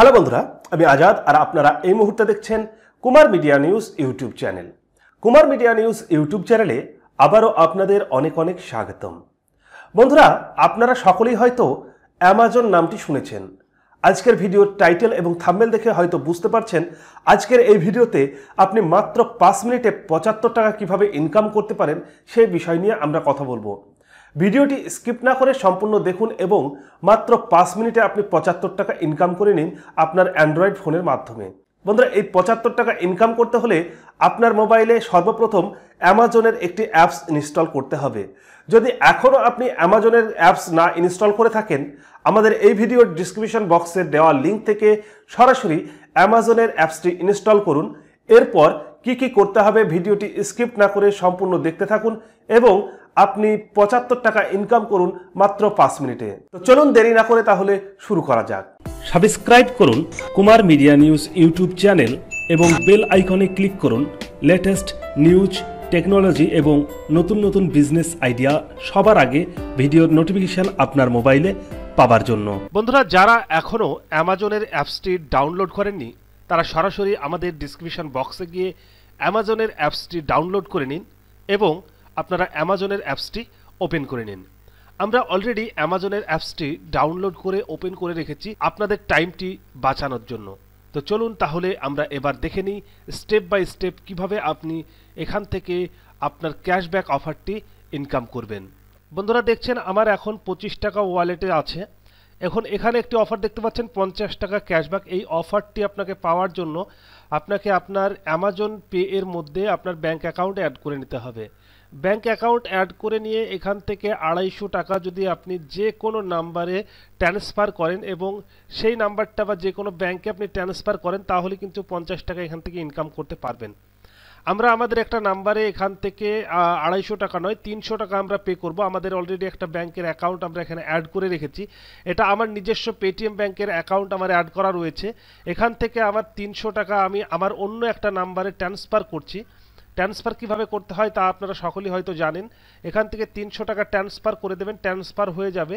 Hello बंधुरा आमी आजाद और आपनारा एई मुहूर्ते देखछेन Kumar media news YouTube channel. Kumar media news YouTube चैनले आबारो आपनादेर अनेक अनेक स्वागतम। बंधुरा आपनारा सकलेई हयतो अ্যামাজন नामटी शुनेछेन। आजकेर भिडियोर टाइटल एबं थाम्बनेल देखे हयतो बुझते पारछेन आजकेर एई भिडियोते आपनि मात्र 5 मिनिटे 75 टाका किभाबे इनकाम करते पारेन सेई विषय निये आमरा कथा बोलबो। ভিডিওটি স্কিপ না করে সম্পূর্ণ দেখুন এবং মাত্র 5 মিনিটে আপনি 75 টাকা ইনকাম করে নিন আপনার অ্যান্ড্রয়েড ফোনের মাধ্যমে। বন্ধুরা এই 75 টাকা ইনকাম করতে হলে আপনার মোবাইলে সর্বপ্রথম অ্যামাজনের একটি অ্যাপস ইনস্টল করতে হবে। যদি এখনো আপনি অ্যামাজনের অ্যাপস না ইনস্টল করে থাকেন আমাদের এই ভিডিওর ডেসক্রিপশন বক্সে দেওয়া লিংক থেকে সরাসরি অ্যামাজনের অ্যাপসটি ইনস্টল করুন। এরপর কি করতে হবে ভিডিওটি স্কিপ না করে সম্পূর্ণ দেখতে থাকুন এবং আপনি 75 টাকা ইনকাম করুন মাত্র 5 মিনিটে। তো চলুন দেরি না করে তাহলে শুরু করা যাক। সাবস্ক্রাইব করুন Kumar media news YouTube channel এবং বেল আইকনে ক্লিক করুন লেটেস্ট নিউজ টেকনোলজি এবং নতুন নতুন বিজনেস আইডিয়া সবার আগে ভিডিওর নোটিফিকেশন আপনার মোবাইলে পাওয়ার জন্য। বন্ধুরা যারা এখনো অ্যামাজনের অ্যাপসটি ডাউনলোড করেননি তারা সরাসরি আমাদের ডেসক্রিপশন বক্সে গিয়ে অ্যামাজনের অ্যাপসটি ডাউনলোড করে নিন এবং আপনারা অ্যামাজনের অ্যাপসটি ওপেন করে নিন। আমরা অলরেডি অ্যামাজনের অ্যাপসটি ডাউনলোড করে ওপেন করে রেখেছি আপনাদের টাইমটি বাঁচানোর জন্য। তো চলুন তাহলে আমরা এবার দেখে নিই স্টেপ বাই স্টেপ কিভাবে আপনি এখান থেকে আপনার ক্যাশব্যাক অফারটি ইনকাম করবেন। বন্ধুরা দেখছেন আমার এখন 25 টাকা ওয়ালেটে আছে। এখন এখানে একটি অফার দেখতে পাচ্ছেন 50 টাকা ক্যাশব্যাক। এই অফারটি আপনাকে পাওয়ার জন্য আপনাকে আপনার অ্যামাজন পে এর মধ্যে আপনার ব্যাংক অ্যাকাউন্ট অ্যাড করে নিতে হবে। ব্যাংক অ্যাকাউন্ট অ্যাড করে নিয়ে এখান থেকে 250 টাকা যদি আপনি যে কোনো নাম্বারে ট্রান্সফার করেন এবং সেই নাম্বারটা বা যে কোনো ব্যাংকে আপনি ট্রান্সফার করেন তাহলে কিন্তু 50 টাকা এখান থেকে ইনকাম করতে পারবেন। আমরা আমাদের একটা নাম্বারে এখান থেকে 250 টাকা নয় 300 টাকা আমরা পে করব। আমাদের অলরেডি একটা ব্যাংকের অ্যাকাউন্ট আমরা এখানে অ্যাড করে রেখেছি। এটা আমার নিজস্ব পেটিএম ব্যাংকের অ্যাকাউন্ট আমার অ্যাড করা রয়েছে। এখান থেকে আমার 300 টাকা আমি আমার অন্য একটা নাম্বারে ট্রান্সফার করছি। ট্রান্সফার কিভাবে করতে হয় তা আপনারা সকলেই হয়তো জানেন। এখান থেকে 300 টাকা ট্রান্সফার করে দেবেন, ট্রান্সফার হয়ে যাবে।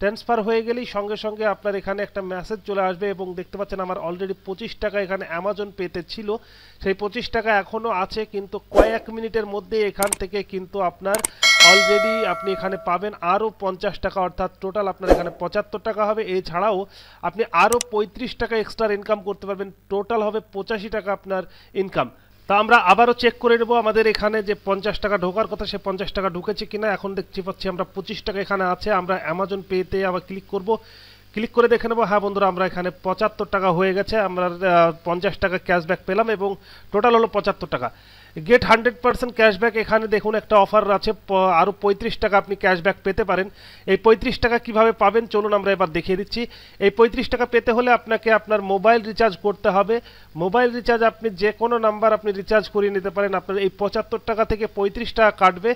ট্রান্সফার হয়ে গেলেই সঙ্গে সঙ্গে আপনার এখানে একটা মেসেজ চলে আসবে এবং দেখতে পাচ্ছেন আমার অলরেডি 25 টাকা এখানে অ্যামাজন পেতে ছিল, সেই 25 টাকা এখনও আছে। কিন্তু কয়েক মিনিটের মধ্যে এখান থেকে কিন্তু আপনার অলরেডি আপনি এখানে পাবেন আরও 50 টাকা, অর্থাৎ টোটাল আপনার এখানে 75 টাকা হবে। এছাড়াও আপনি আরও 35 টাকা এক্সট্রা ইনকাম করতে পারবেন, টোটাল হবে 85 টাকা আপনার ইনকাম। তা আমরা আবারও চেক করে নেব আমাদের এখানে যে 50 টাকা ঢোকার কথা সে 50 টাকা ঢুকেছে কিনা। এখন দেখতে পাচ্ছি আমরা 25 টাকা এখানে আছে। আমরা অ্যামাজন পেতে আবার ক্লিক করব, ক্লিক করে দেখে নেব। হ্যাঁ বন্ধুরা আমরা এখানে 75 টাকা হয়ে গেছে, আমরা 50 টাকা ক্যাশব্যাক পেলাম এবং টোটাল হলো 75 টাকা। গেট 100% ক্যাশব্যাক এখানে দেখুন একটা অফার আছে আরও 35 টাকা আপনি ক্যাশব্যাক পেতে পারেন। এই 35 টাকা কিভাবে পাবেন চলুন আমরা এবার দেখিয়ে দিচ্ছি। এই 35 টাকা পেতে হলে আপনাকে আপনার মোবাইল রিচার্জ করতে হবে। মোবাইল রিচার্জ আপনি যে কোনো নাম্বার আপনি রিচার্জ করিয়ে নিতে পারেন। আপনার এই 75 টাকা থেকে 35 টাকা কাটবে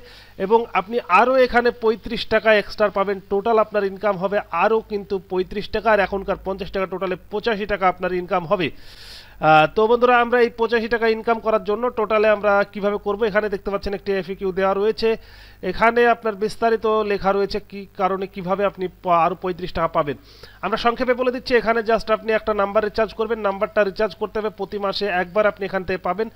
এবং আপনি আরও এখানে 35 টাকা এক্সট্রা পাবেন। টোটাল আপনার ইনকাম হবে আরও কিন্তু 35 টাকা আর এখনকার 50 টাকা, টোটালে 85 টাকা আপনার ইনকাম হবে। তো বন্ধুরা আমরা এই 85 টাকা ইনকাম করার জন্য টোটালে আমরা কিভাবে করব এখানে দেখতে পাচ্ছেন একটি এফকিউ দেওয়া রয়েছে। এখানে আপনার বিস্তারিত লেখা রয়েছে কি কারণে কিভাবে আপনি আরও 35 টাকা পাবেন। আমরা সংক্ষেপে বলে দিচ্ছি এখানে জাস্ট আপনি একটা নাম্বার রিচার্জ করবেন, নাম্বারটা রিচার্জ করতে হবে প্রতি মাসে একবার। আপনি এখান থেকে পাবেন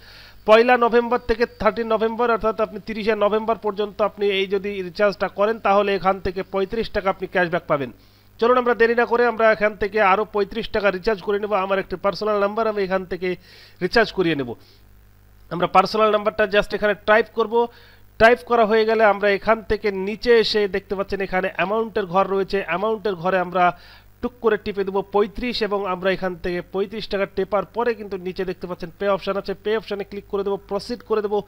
1 নভেম্বর থেকে 30 নভেম্বর, অর্থাৎ আপনি 30 নভেম্বর পর্যন্ত আপনি এই যদি রিচার্জটা করেন তাহলে এখান থেকে 35 টাকা আপনি ক্যাশব্যাক পাবেন। চলুন আমরা দেরি না করে আমরা এখান থেকে আরও 35 টাকা রিচার্জ করে নেব। আমার একটা পার্সোনাল নাম্বার আমি এখান থেকে রিচার্জ করিয়ে নেব। আমরা পার্সোনাল নাম্বারটা জাস্ট এখানে টাইপ করব। টাইপ করা হয়ে গেলে আমরা এখান থেকে নিচে এসে দেখতে পাচ্ছেন এখানে অ্যামাউন্টের ঘর রয়েছে। অ্যামাউন্টের ঘরে আমরা টুক করে টিপে দেবো 35 এবং আমরা এখান থেকে 35 টাকা টেপার পরে কিন্তু নিচে দেখতে পাচ্ছেন পে অপশান আছে, পে অপশানে ক্লিক করে দেবো, প্রসিড করে দেবো।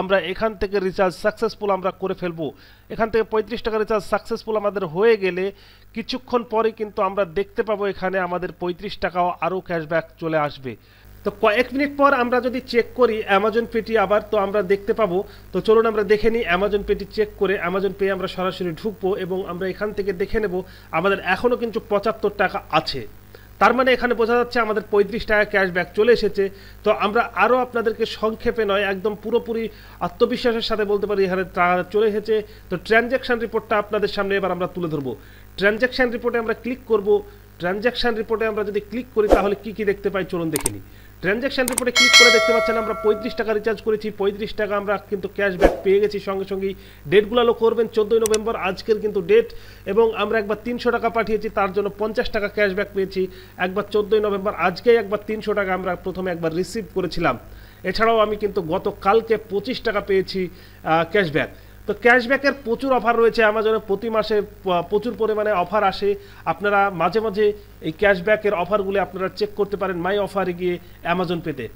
আমরা এখান থেকে রিচার্জ সাকসেসফুল আমরা করে ফেলবো। এখান থেকে 35 টাকা রিচার্জ সাকসেসফুল আমাদের হয়ে গেলে কিছুক্ষণ পরে কিন্তু আমরা দেখতে পাবো এখানে আমাদের 35 টাকাও আরও ক্যাশব্যাক চলে আসবে। তো কয়েক মিনিট পর আমরা যদি চেক করি অ্যামাজন পেটি আবার তো আমরা দেখতে পাবো। তো চলুন আমরা দেখে নিই অ্যামাজন পেটি চেক করে অ্যামাজন পে আমরা সরাসরি ঢুকবো এবং আমরা এখান থেকে দেখে নেব আমাদের এখনও কিন্তু 75 টাকা আছে। তার মানে এখানে বোঝা যাচ্ছে আমাদের 35 টাকা ক্যাশব্যাক চলে এসেছে। তো আমরা আরও আপনাদেরকে সংক্ষেপে নয় একদম পুরোপুরি আত্মবিশ্বাসের সাথে বলতে পারি এখানে চলে এসেছে। তো ট্রানজ্যাকশান রিপোর্টটা আপনাদের সামনে এবার আমরা তুলে ধরবো। ট্রানজ্যাকশান রিপোর্টে আমরা ক্লিক করব। ट्रांजैक्शन रिपोर्टे आमरा यदि क्लिक करी ताहले कि कि देखते पाई चलुन देखे नी। ट्रांजैक्शन रिपोर्टे क्लिक करे देखते पाच्छेन आमरा 35 टाका रिचार्ज करेছি 35 টাকা आमरा किन्तु कैशबैक পেয়ে গেছি। संगे संगे डेटगुलो लक्ष्य करबेन 14 नवेम्बर आजकेर किन्तु डेट एबं आमरा एकबार 300 टाका पाठिয়েছি तार जोन्नो 50 टाका कैशबैक পেয়েছি। एकबार 14 नवेम्बर आजके एकबार 300 टाका आमरा प्रथमे एकबार रिसीव करेছিলাম। এছাড়াও আমি কিন্তু গতকালকে 25 টাকা পেয়েছি ক্যাশব্যাক। तो कैशबैकर प्रचुर अफार रही है अमेजने प्रति मासे प्रचुर परिमाणे अफार आसे। आपनारा माझे माझे ये कैशबैकर अफारगुलो आपनारा चेक करते पारेन माई अफारे गिये अमेजन पेते।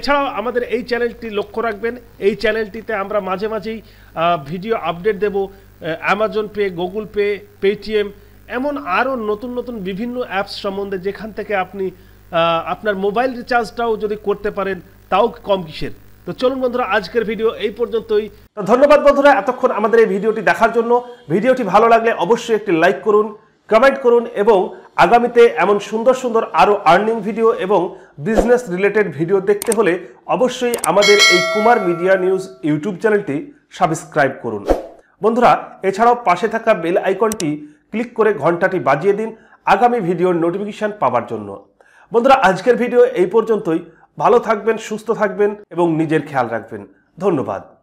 एछाड़ाओ आमादेर एई चैनलटी लक्ष्य राखबेन, एई चैनलटीते आमरा माझे माझेई भिडियो आपडेट देब Amazon pay, Google pay, Paytm एमन आरो नतून नतून विभिन्न एप्स सम्बन्धे, जेखान थेके आपनि आपनार मोबाइल रिचार्जटाओ जोदि करते पारेन ताओ कम किसेर। तो चलुन बंधुरा आजकेर भिडियो एई पर्यन्तई। तो धन्यवाद बंधुरा एतक्षण आमादेर एई भिडियोटी देखार जन्य। भिडियोटी भालो लागले अवश्यई एकटी लाइक करुन, कमेंट करुन एबं आगामीते एमन सुंदर सुंदर आरो आर्निंग भिडियो एबं बिजनेस रिलेटेड भिडियो देखते होले अवश्यई आमादेर एई कुमार मीडिया निউজ यूट्यूब चैनलटी सबस्क्राइब करुन बंधुरा। एछाड़ाओ पाशे थाका बेल आइकनटी क्लिक करे घंटाटी बाजिए दिन आगामी भिडियोर नोटिफिकेशन पावार जन्य। बंधुरा आजकेर भिडियो एई पर्यन्तई। ভালো থাকবেন, সুস্থ থাকবেন এবং নিজের খেয়াল রাখবেন। ধন্যবাদ।